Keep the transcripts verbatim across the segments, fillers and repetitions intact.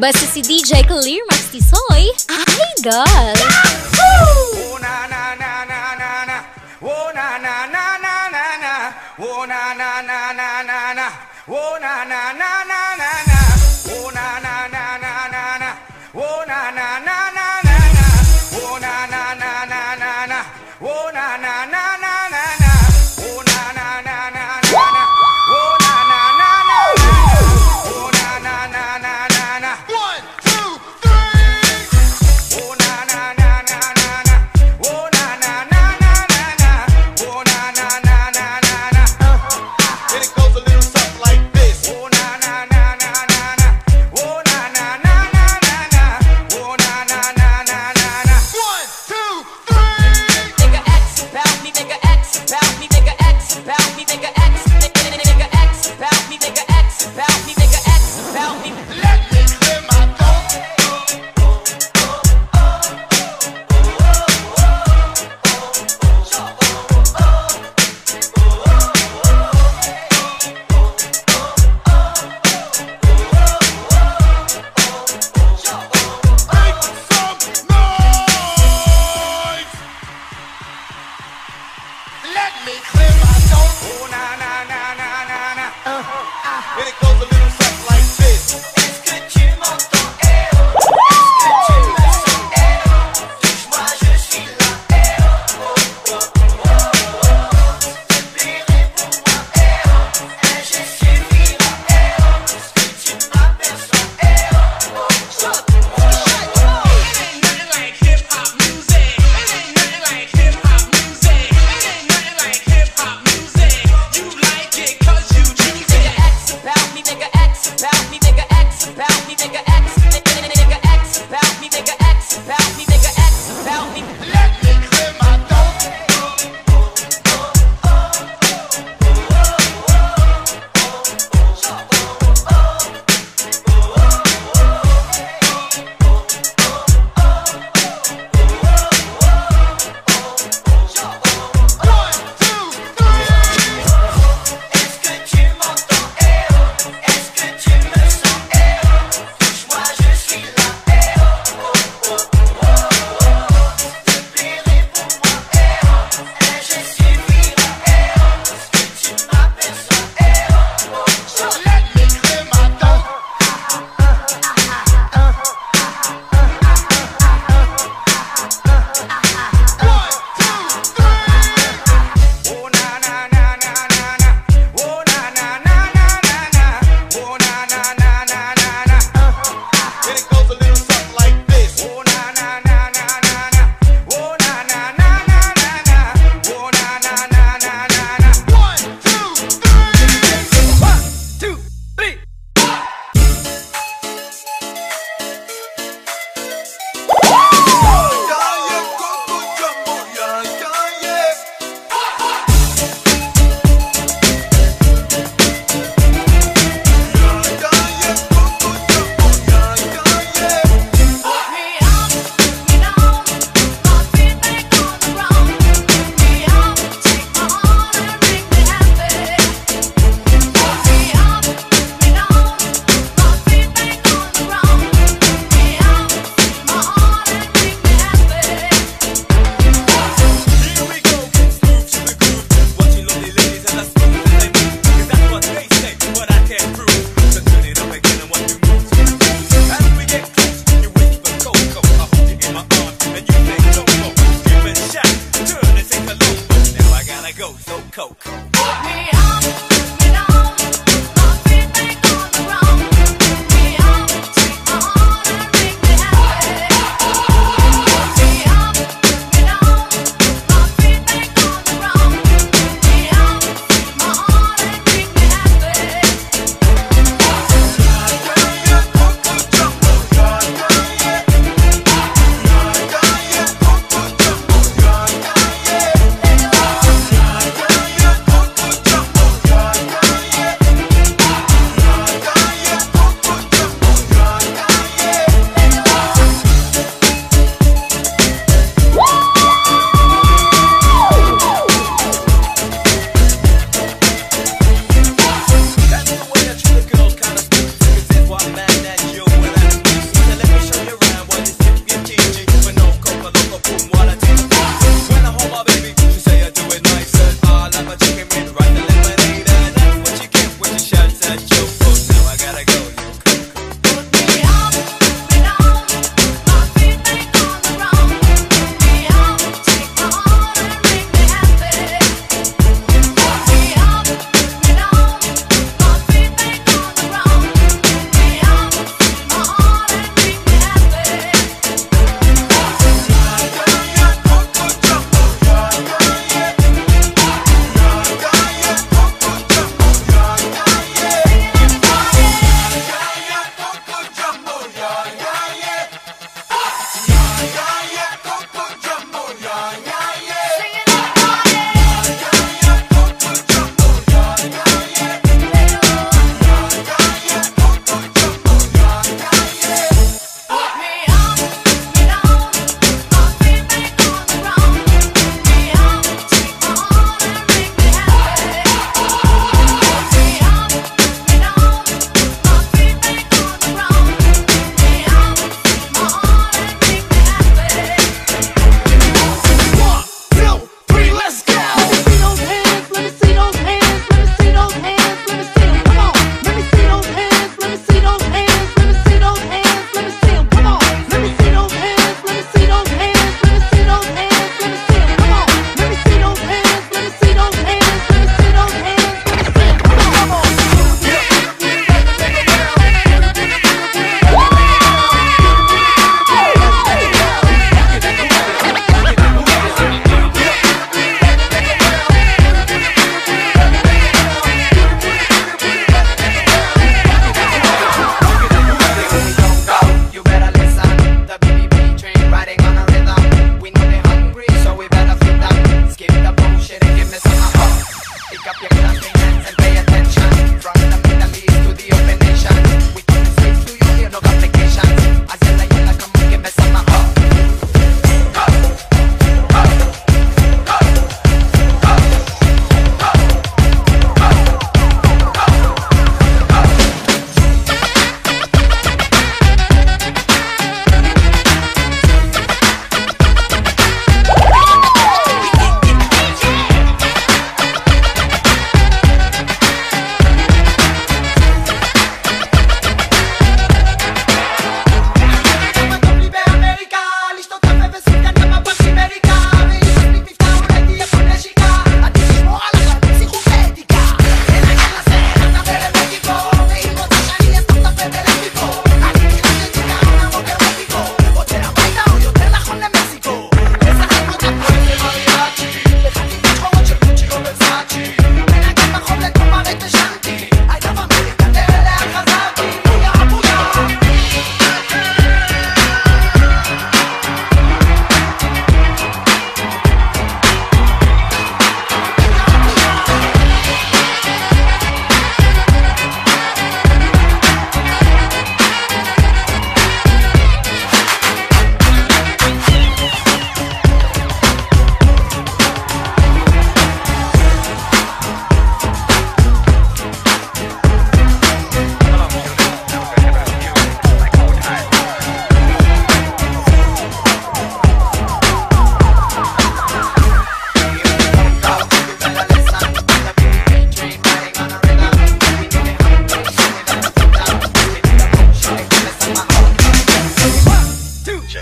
Basta si D J Kaleemax tisoy idol. Oh na na na na na na, oh na na na na na na, oh na na na na na na, oh na na na na na na, oh na na na na na na, oh na na na na na na, oh na na na na na na, oh na na na na na na, oh na na na na na na, oh na na na na na, oh na na na na na na. One, two, three. Oh na na na na na na, oh na na na na na na, oh na na na na na na. Then it goes a little something like this. Oh na na na na.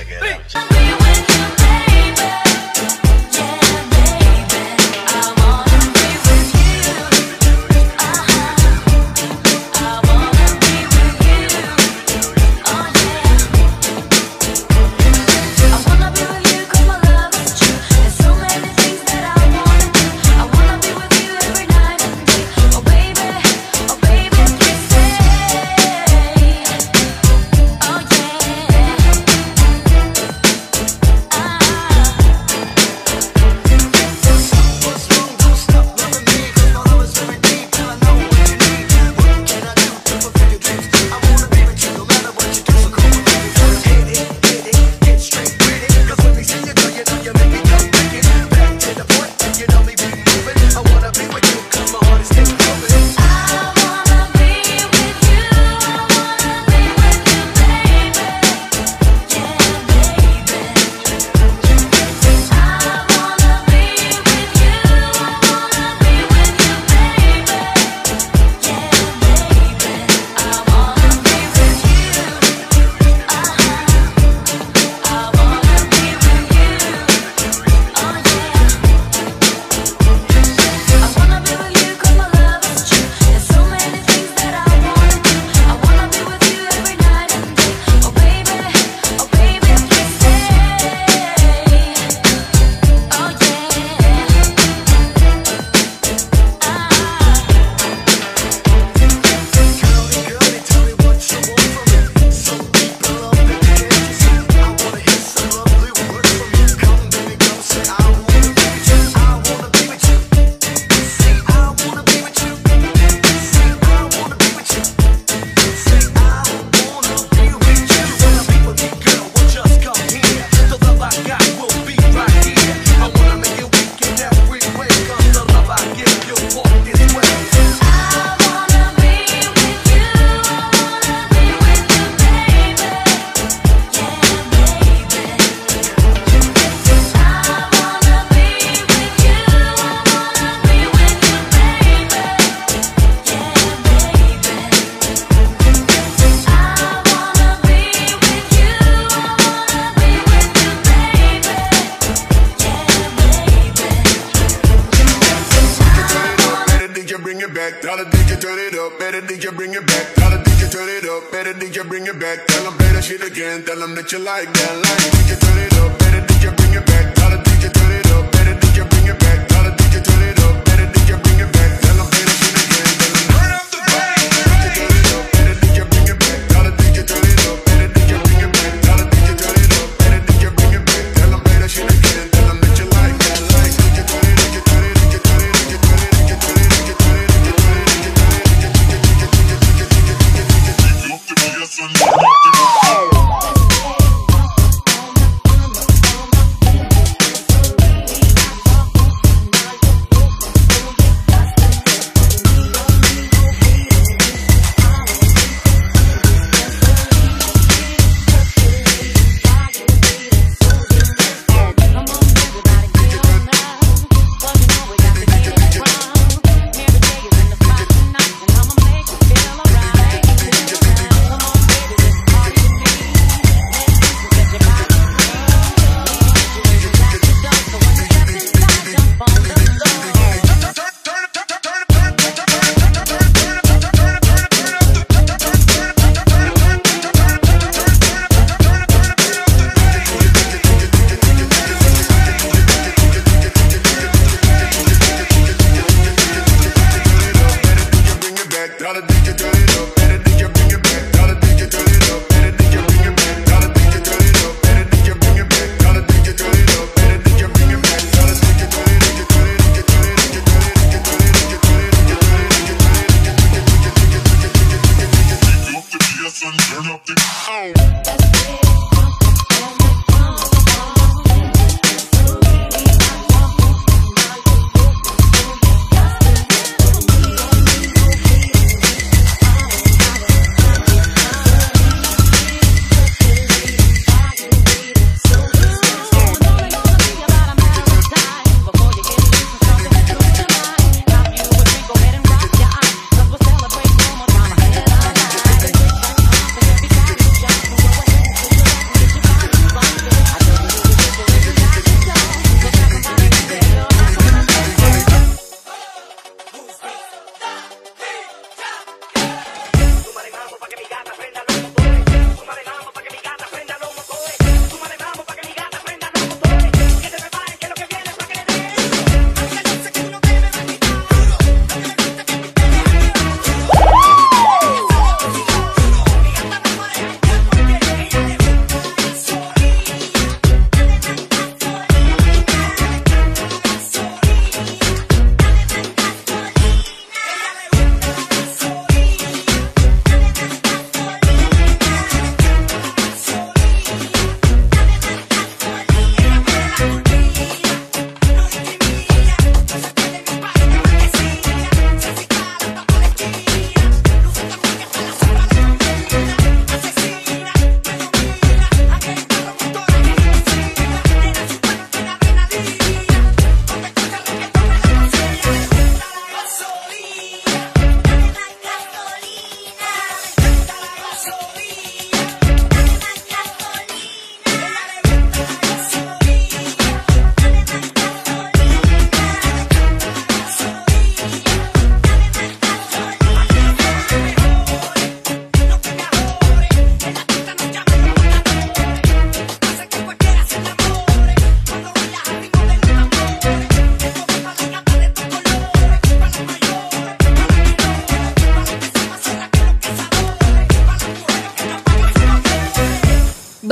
check it out. Check it out.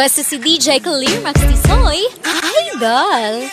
Pwesto si D J Kaleemax Tisoy, idol!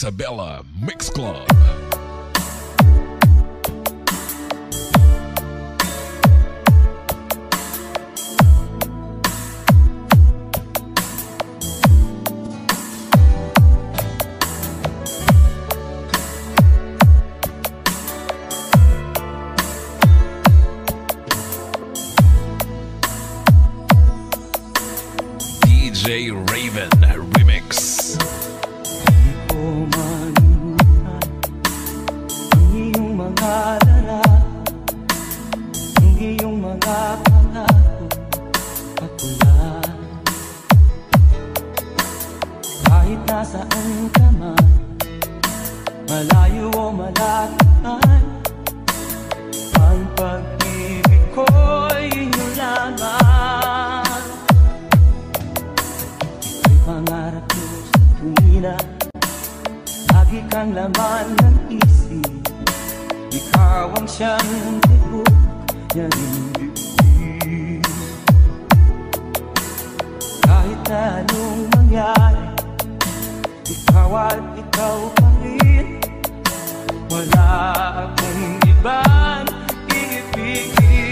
Isabella Mix Club. D J Raven Remix. Alala ang iyong mga pangako at pula. Kahit nasaan ka man, malayo o malapit man, ang pag-ibig ko'y inyo lamang. Ito'y pangarap ko sa tumila, lagi kang laman ng isip. Ikaw ang siyang nilipok niya rin bibig. Kahit na anong mangyari, ikaw at ikaw pa rin. Wala akong ibang iibigin.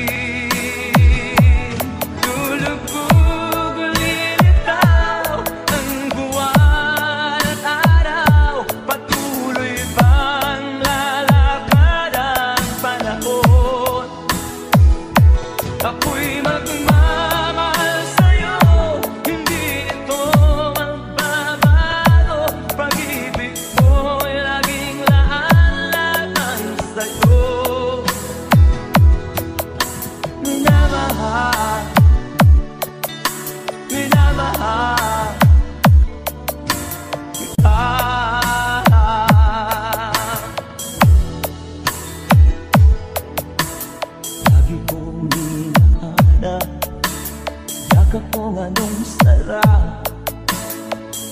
ka kung anong sarap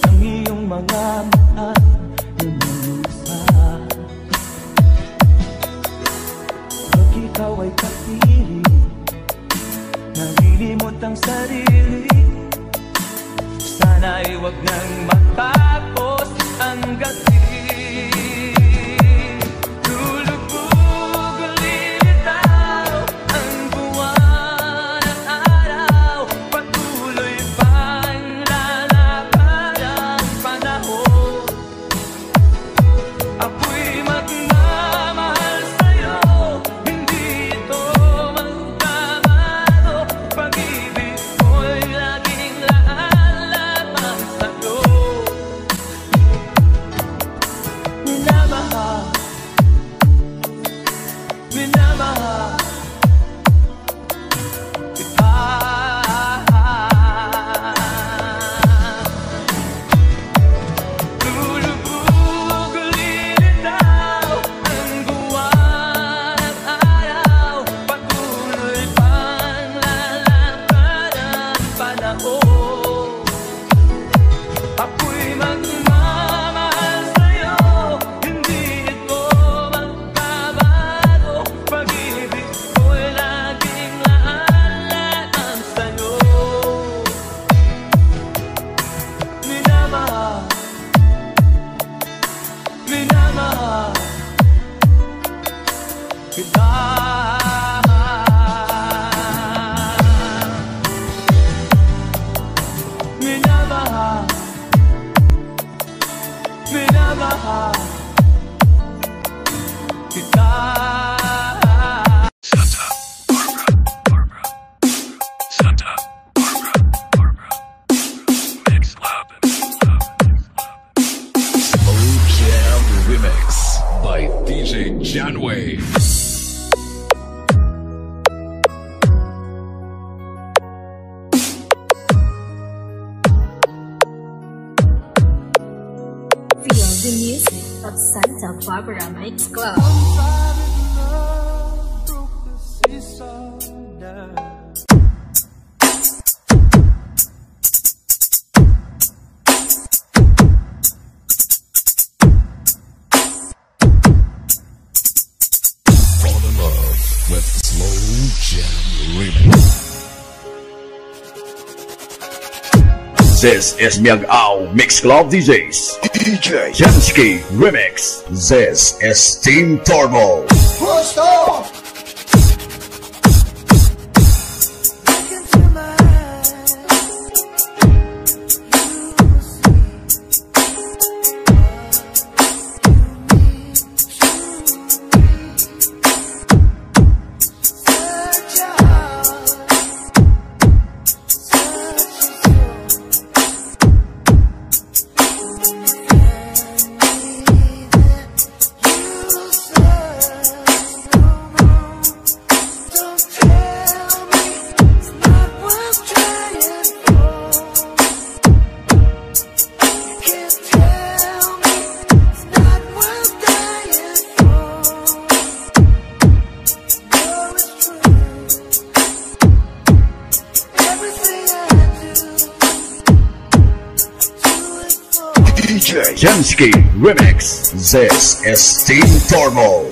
ang iyong mga mata, yun ang isa. Pag ikaw ay kapili, nalilimot ang sarili. Sana'y wag nang matapos ang gabi. Mix Cloud. This is Myung-Ao Mix Cloud D Js. D J Januski Remix. This is Team Turbo. First off. Jansky Remix. This is Team Turbo.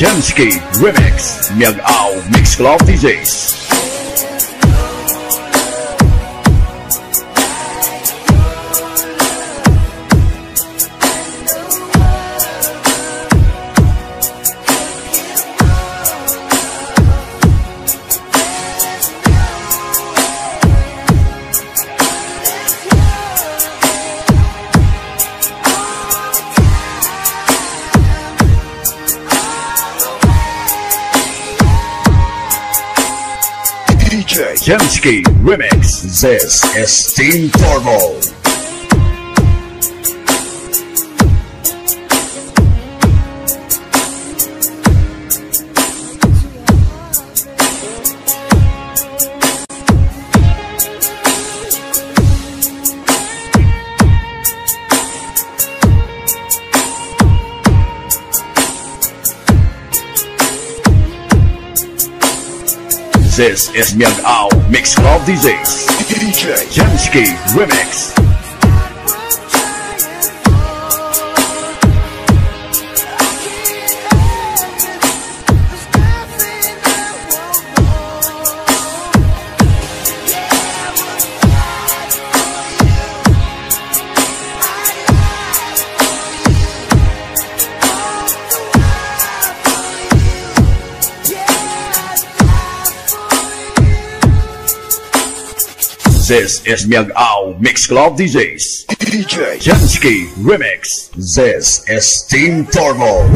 Jansky Remix. Myung-Ao Mix Cloud D Js. Januski Remix. This is Team Turbo. This is Myung Ao Mix Cloud D J D J Januski Remix. This is Myung Ao Mix Cloud D Js D J Januski Remix. This is Team Turbo.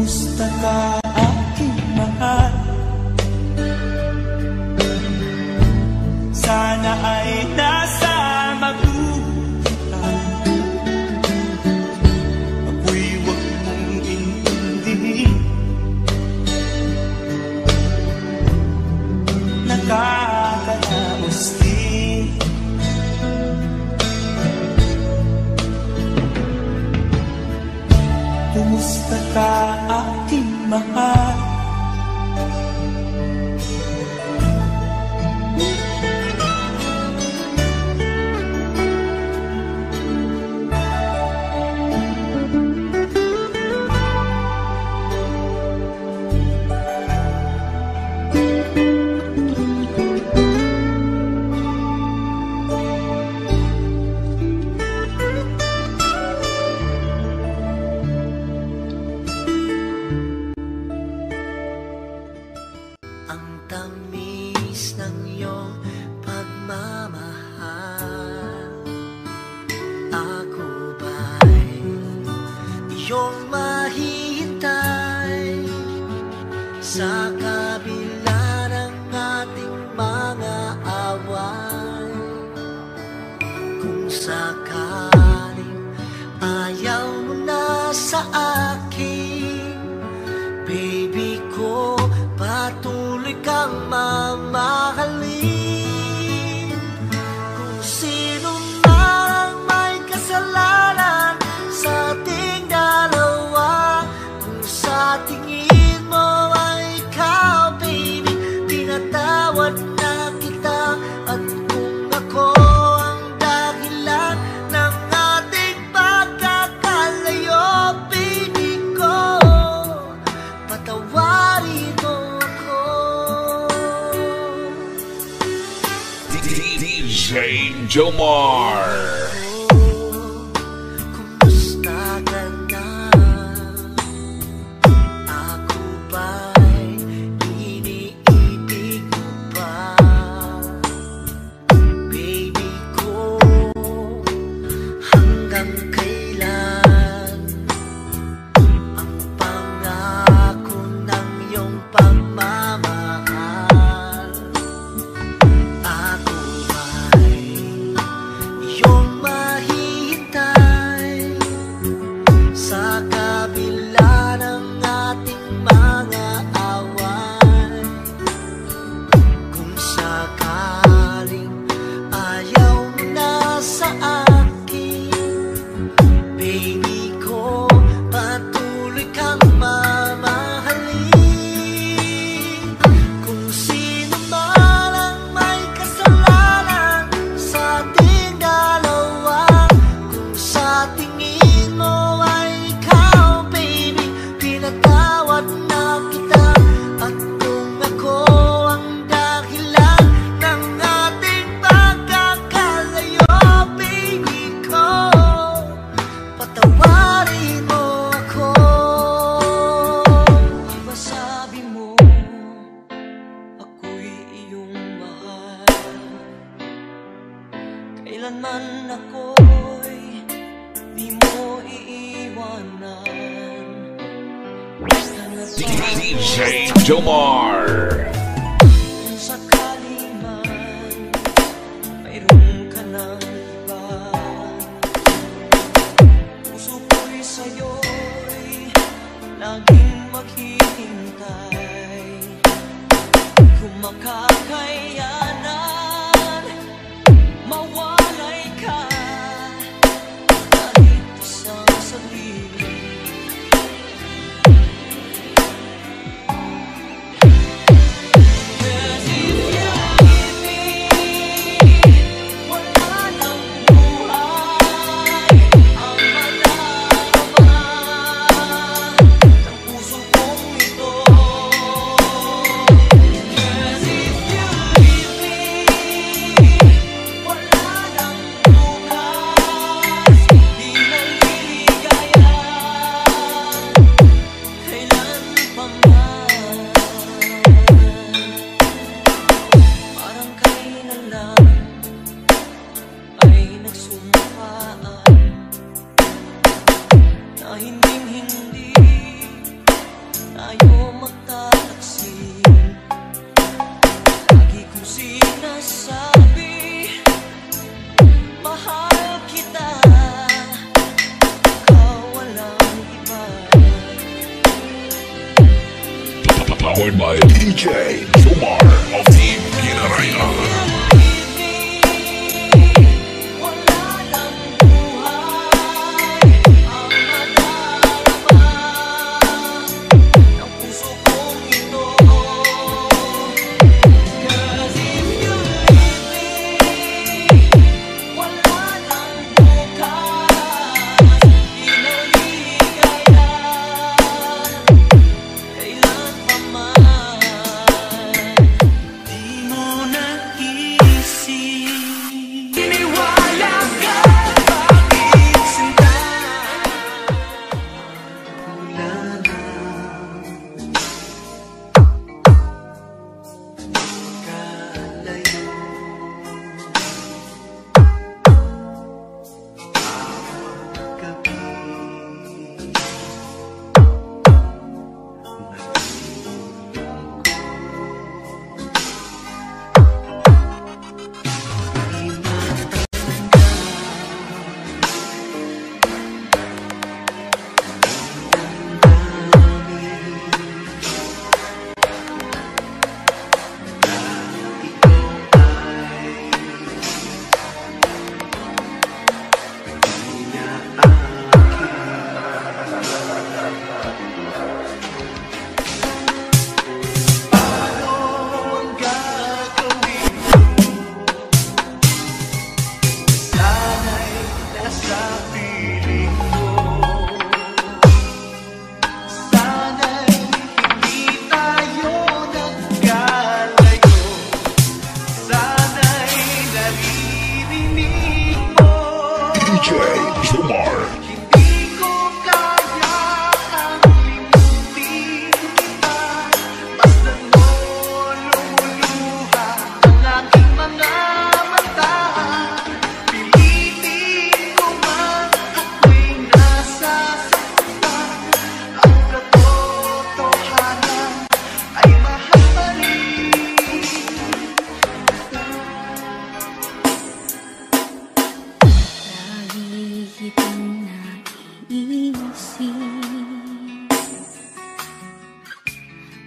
Kumusta ka, aking mahal? Sana ay nasama ko kita. Ako'y huwag mong intindihin. Nakakalaos din. Kumusta ka, aking mahal? Hinding-hindi Powered by D J Sumar of Team Turbo.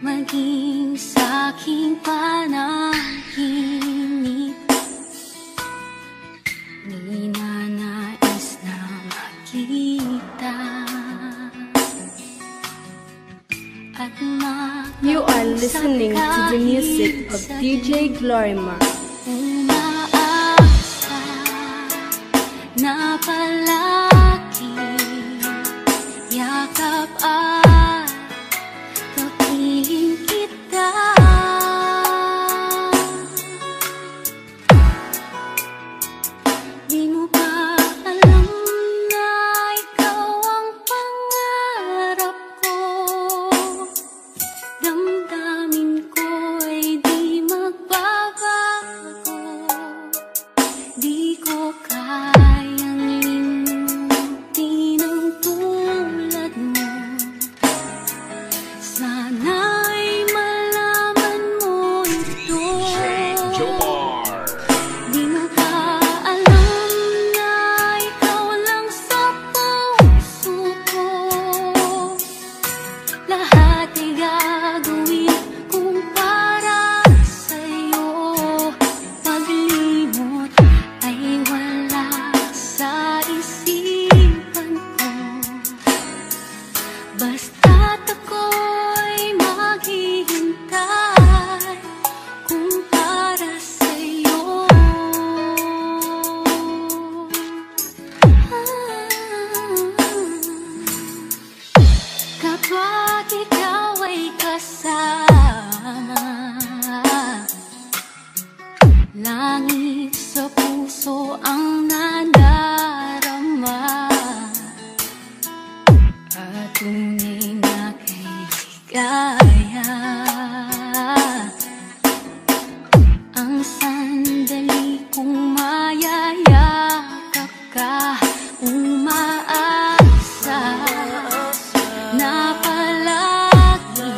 Maging sa'king panahinip, ninanais na makita at makapagsabi ka. You are listening to the music of D J Kaleemax. Umaasa na palagi yakap ako. Umaasa na palagi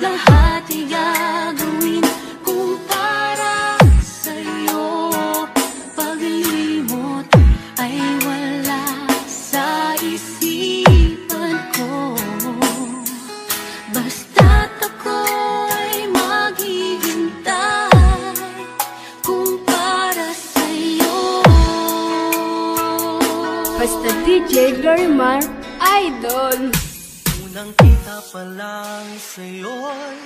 lahat ay gagawin kung para sa'yo. Paglimot ay wala sa isipan ko. Basta't ako ay maghihintay kung para sa'yo. Basta D J Kaleemax, idol. Unang kita pa lang sa'yo'y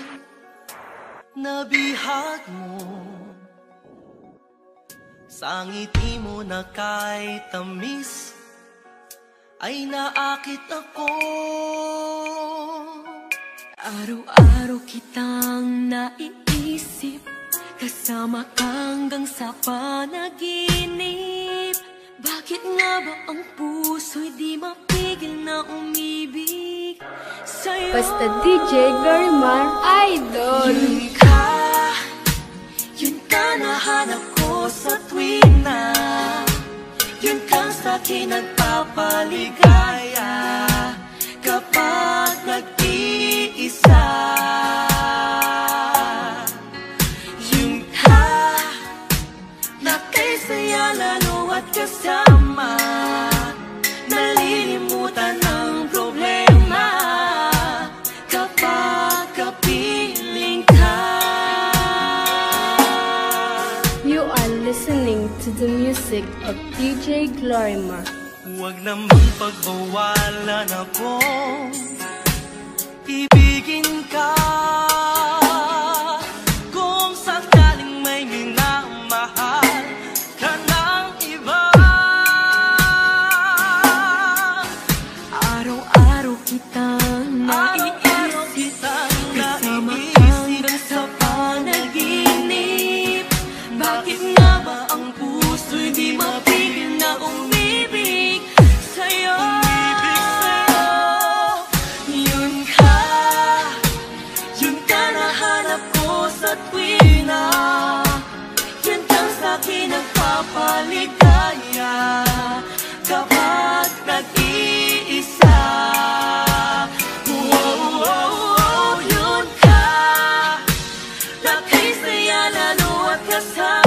nabihag mo. Sa ngiti mo na kay tamis ay naakit ako. Araw-araw kitang naiisip, kasama hanggang sa panaginip. Bakit nga ba ang puso'y di mapigil na umibig? Basta D J Kaleemax, idol. Yun ka, yun ka nahanap ko sa tuwina. Yun kang sa'kin nagpapaligaya kapag nag-iisa. Yun ka, nakisaya lalo at kasama. Nalilimutan ang problema to the music of D J Kaleemax. Huwag namang pagbawalan ako, ibigin ka. Kung sakaling may minamahal ka ng iba. Araw-araw kitang naiisip, araw-araw kitang naiisip sa panaginip. Bakit nga ba ang di mapigil na umibig sa'yo? Yun ka, yun ka nahanap ko sa tuwina. Yun kang sa'kin nagpapaligaya kapag nag-iisa. Oh, oh, oh, yun ka, nakisaya lalo at kasama.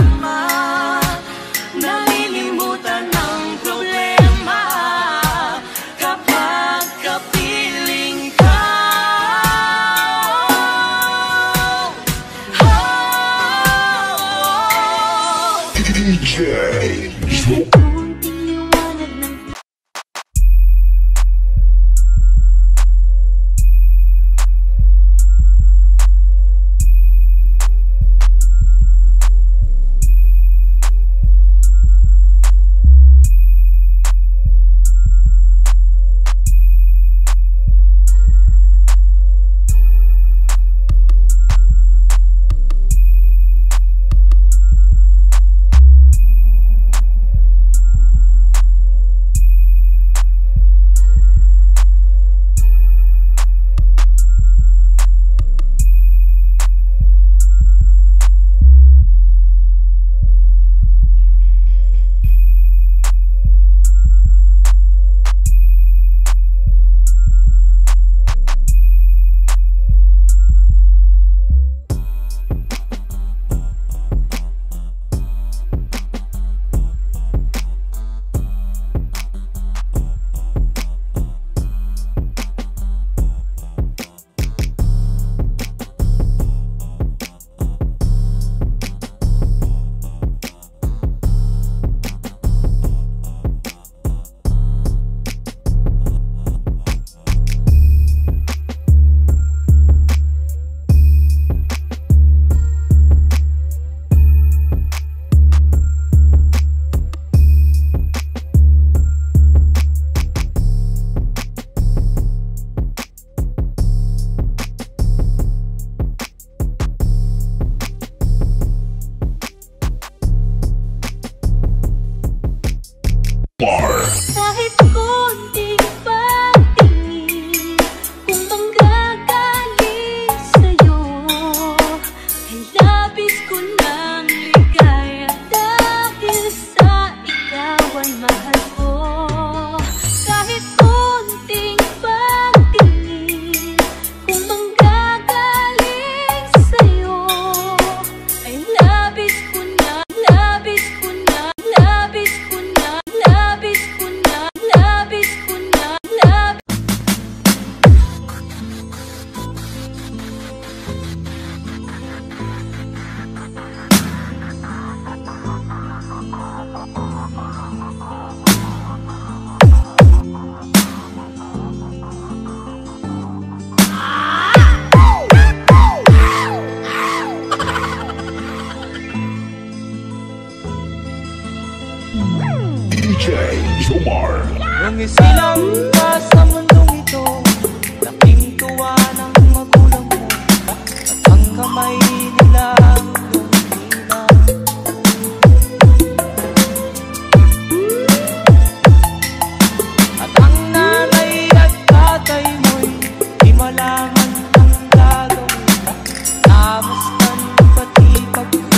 Jomar. Nung isilang pa sa mundong ito, laking tuwa ng magulang mo, at ang kamay nila ang lumina. At ang nanay at tatay mo'y di malaman ang gagawin, namastan pati pagkakas.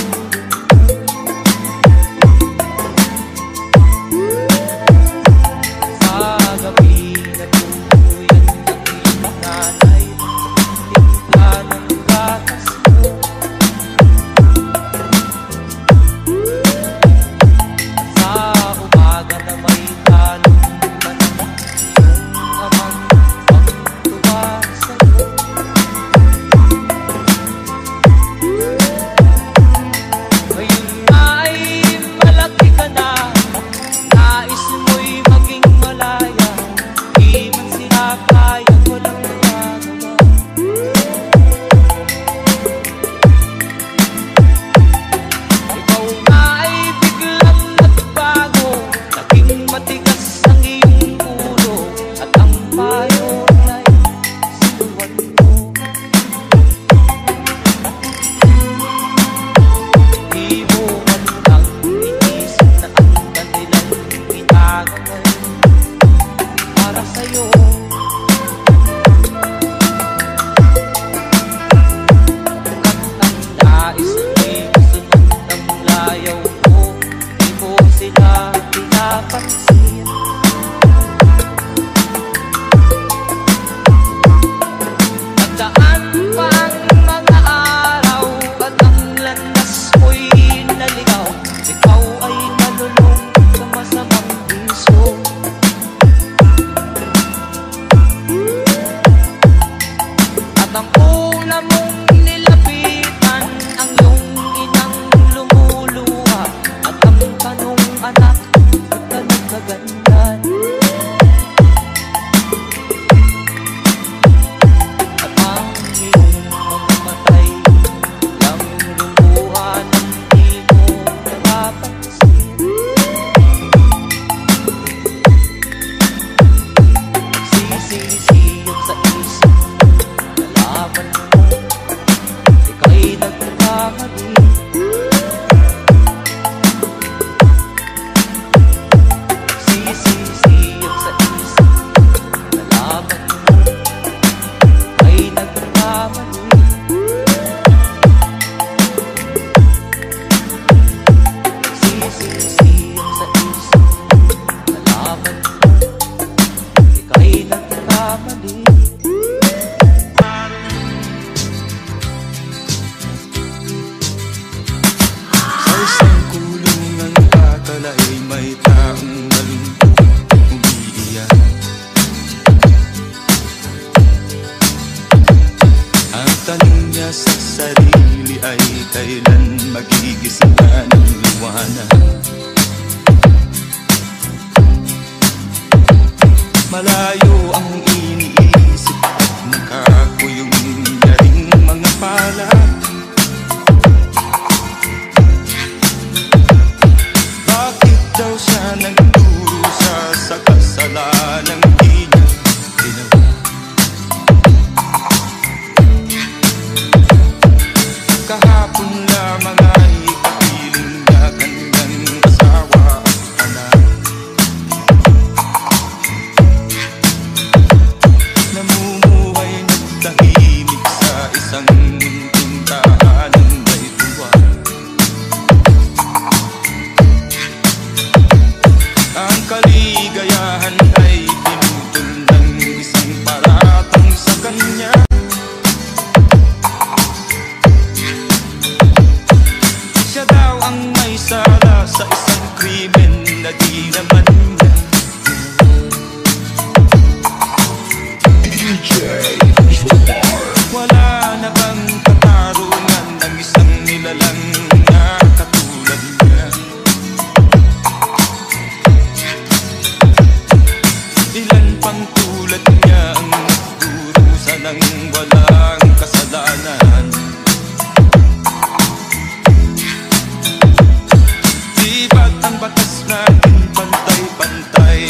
Pantay-pantay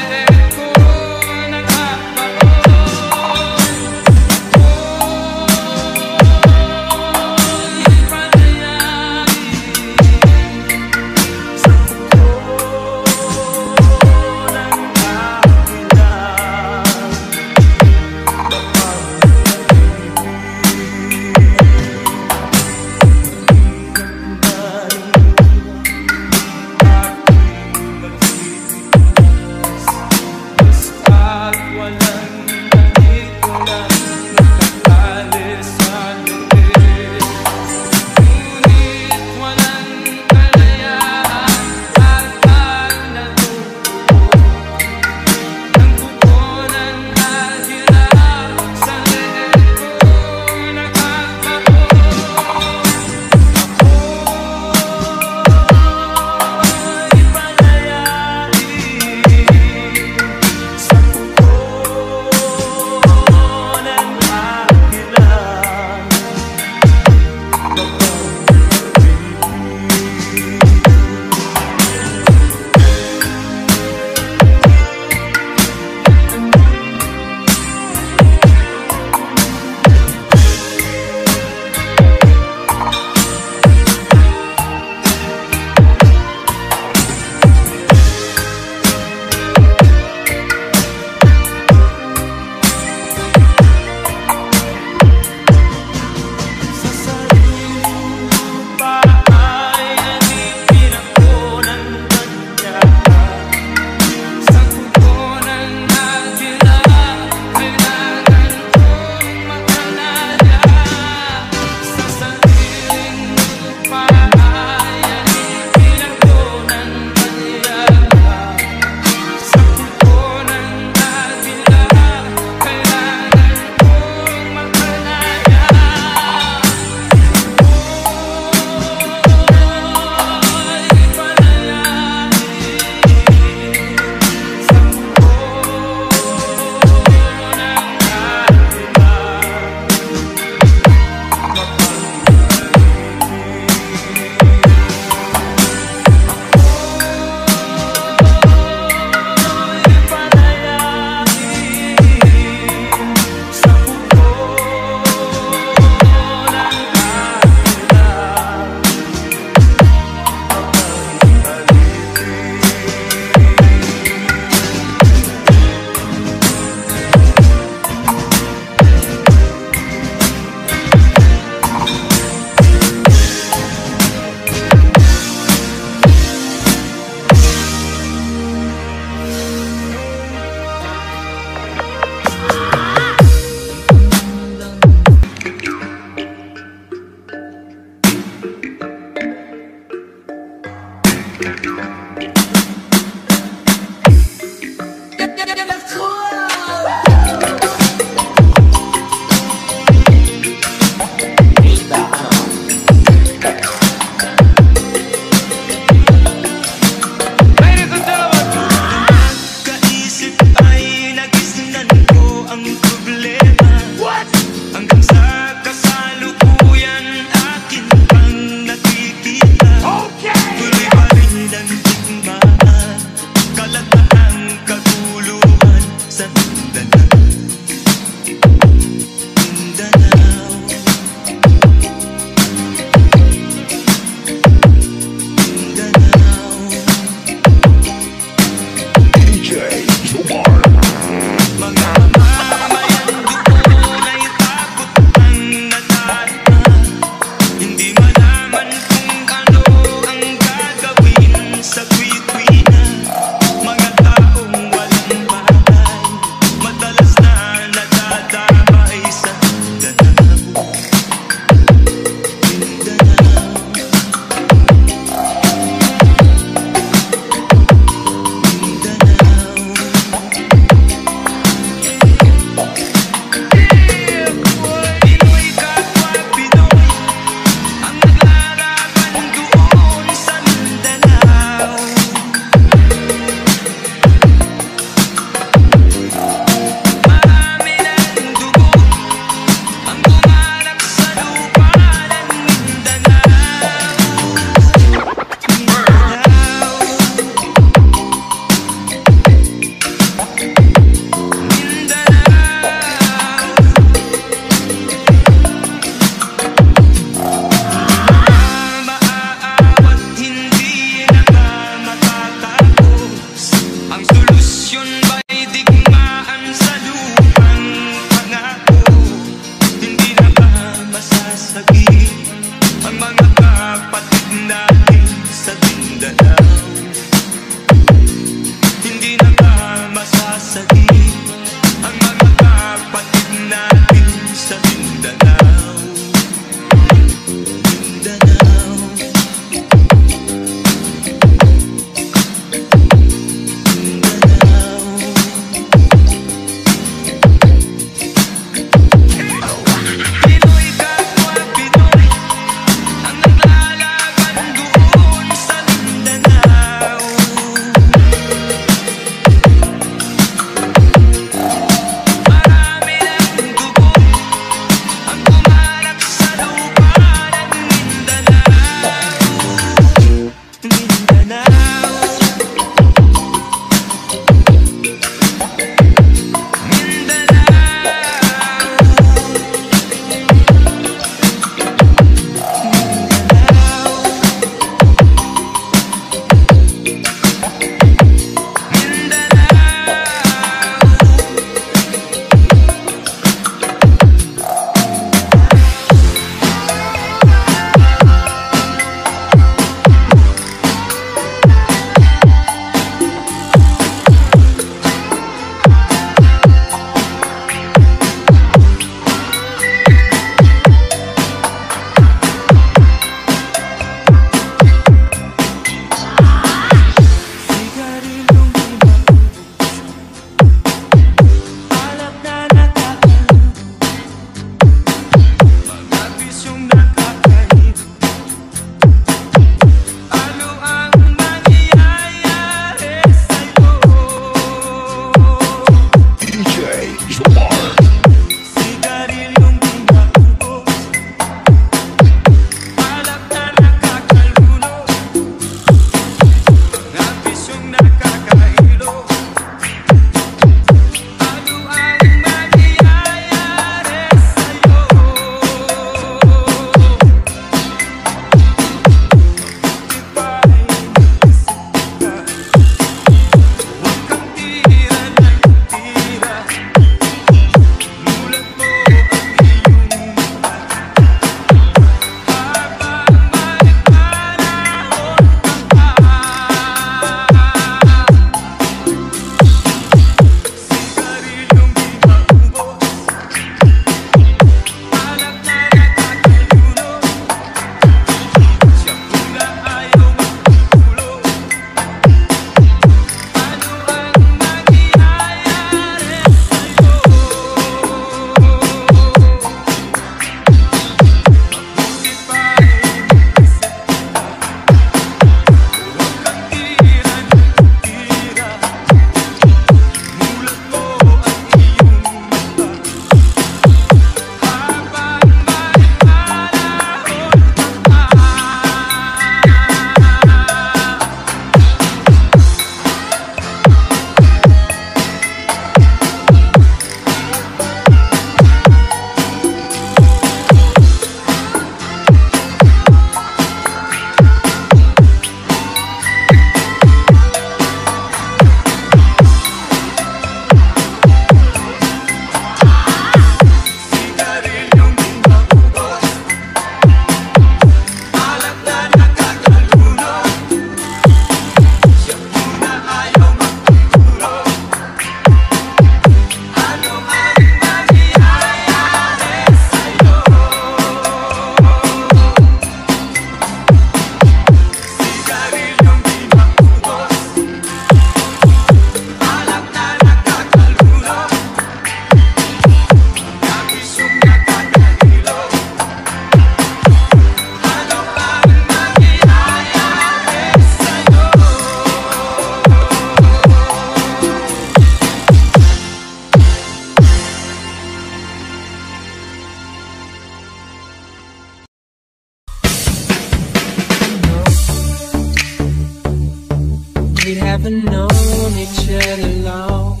we haven't known each other long,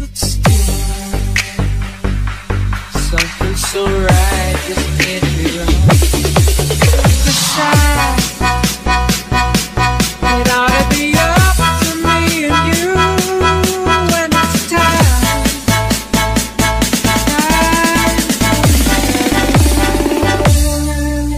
but still something so right just can't be wrong. Cause I, it ought to be up to me and you when it's time. Time for me.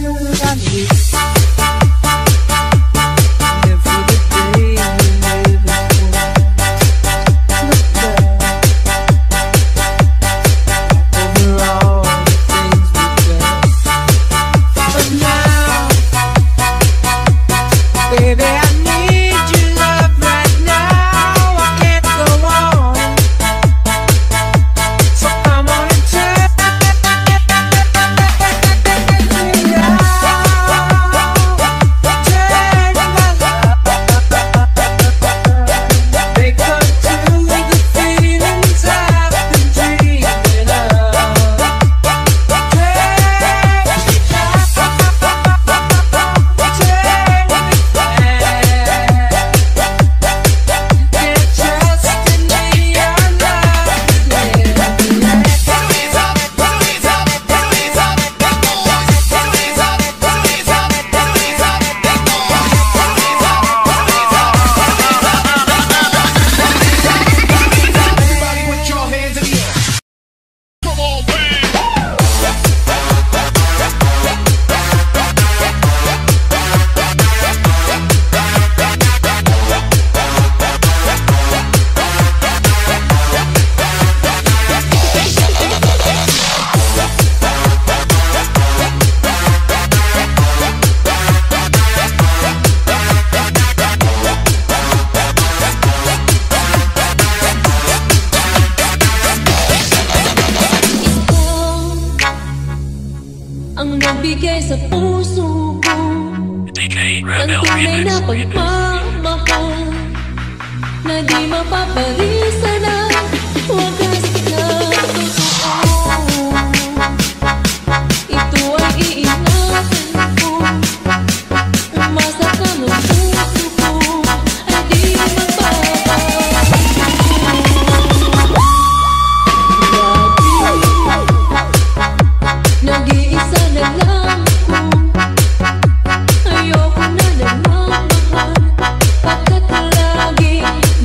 I need.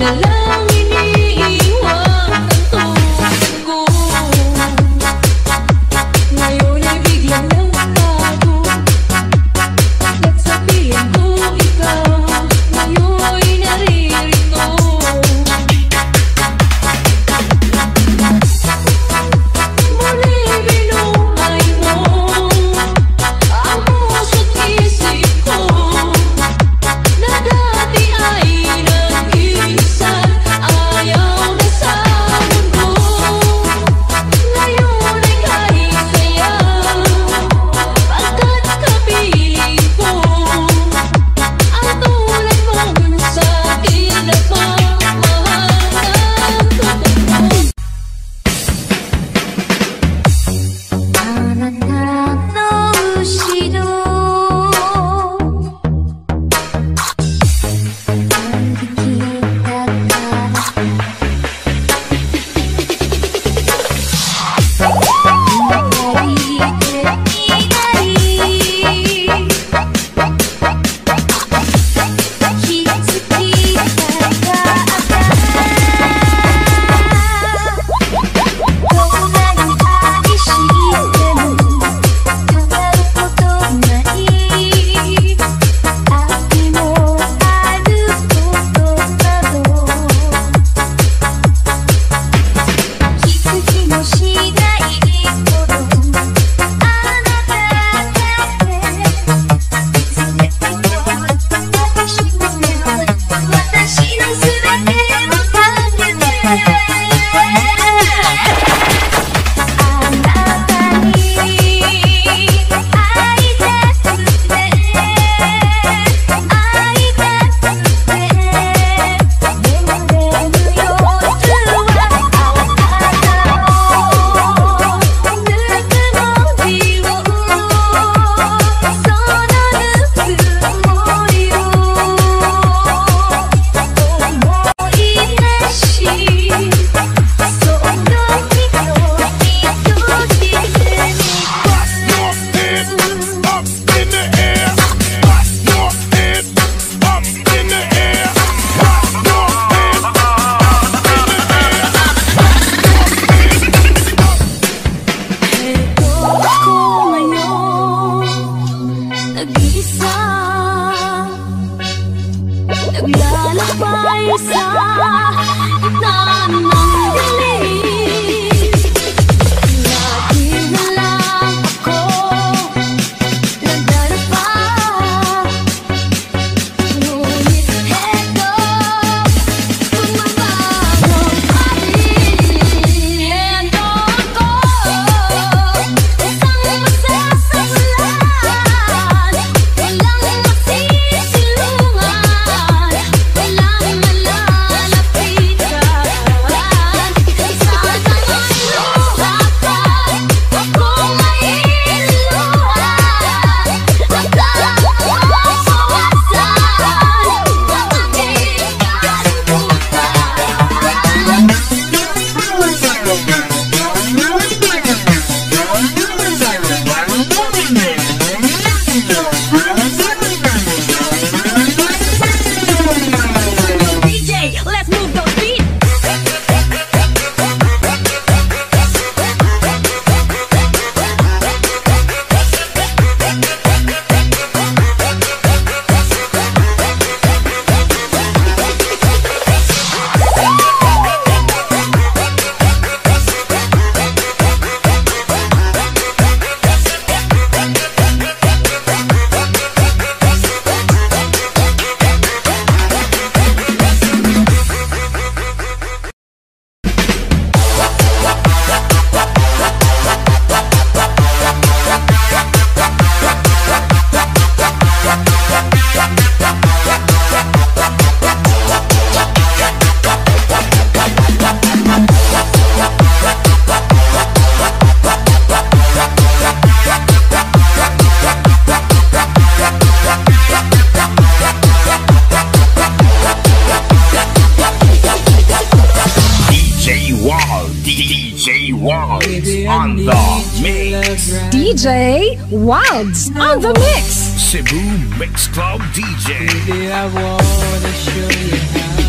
Nalangin niya. isa na nanggaling. D J Wilds on the mix. Cebu Mix Cloud D J. Baby, I wanna show you how.